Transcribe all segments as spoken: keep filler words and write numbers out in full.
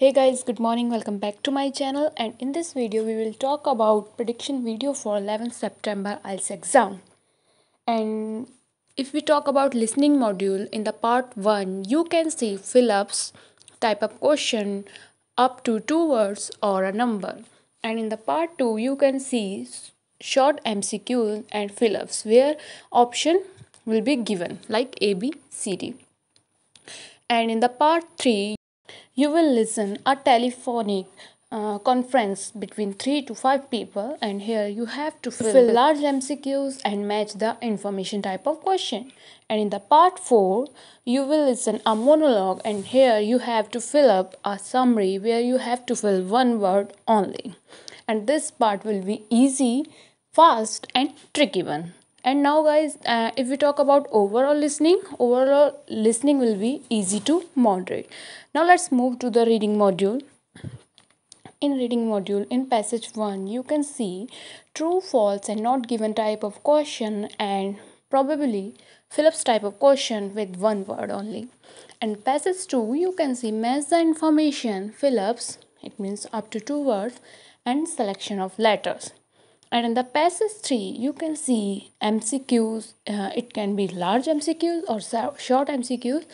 Hey guys, good morning, welcome back to my channel, and in this video we will talk about prediction video for eleventh September I E L T S exam. And if we talk about listening module, in the part one you can see fill-ups, type up question up to two words or a number, and in the part two you can see short M C Q and fill-ups where option will be given like A, B, C, D. And in the part three you will listen a telephonic uh, conference between three to five people, and here you have to fill, fill large M C Qs and match the information type of question. And in the part four you will listen a monologue, and here you have to fill up a summary where you have to fill one word only. And this part will be easy, fast and tricky one. And now guys, uh, if we talk about overall listening, overall listening will be easy to moderate. Now let's move to the reading module. In reading module, in passage one, you can see true, false and not given type of question and probably fill-ups type of question with one word only. And passage two, you can see match the information, fill-ups, it means up to two words, and selection of letters. And in the passage three, you can see M C Qs, uh, it can be large M C Qs or short M C Qs,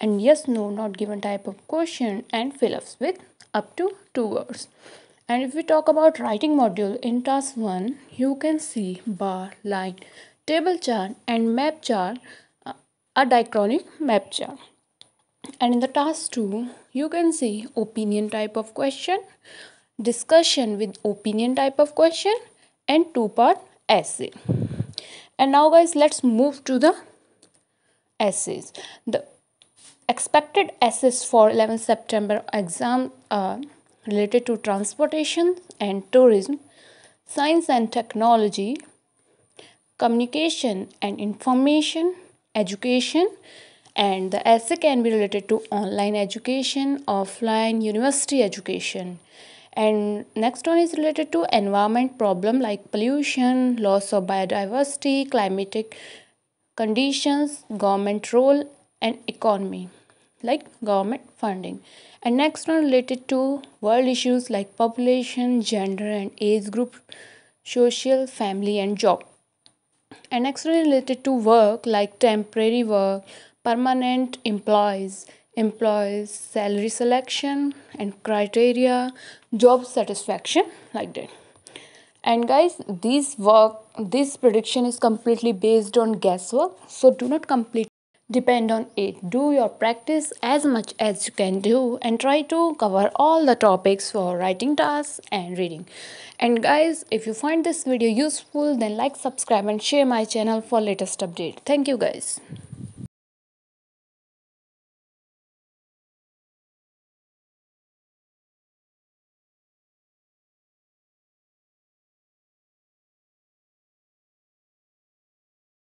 and yes, no, not given type of question and fill-ups with up to two words. And if we talk about writing module, in task one, you can see bar, line, table chart and map chart, uh, a diachronic map chart. And in the task two, you can see opinion type of question, discussion with opinion type of question, and two-part essay. And now guys, let's move to the essays. The expected essays for eleventh September exam are related to transportation and tourism, science and technology, communication and information, education, and the essay can be related to online education, offline university education. And next one is related to environment problem like pollution, loss of biodiversity, climatic conditions, government role and economy like government funding. And next one related to world issues like population, gender and age group, social, family and job. And next one related to work like temporary work, permanent employees, employees, salary selection and criteria, job satisfaction, like that. And guys, this work, this prediction is completely based on guesswork, so do not completely depend on it. Do your practice as much as you can do and try to cover all the topics for writing tasks and reading. And guys, if you find this video useful, then like, subscribe and share my channel for latest update. Thank you guys.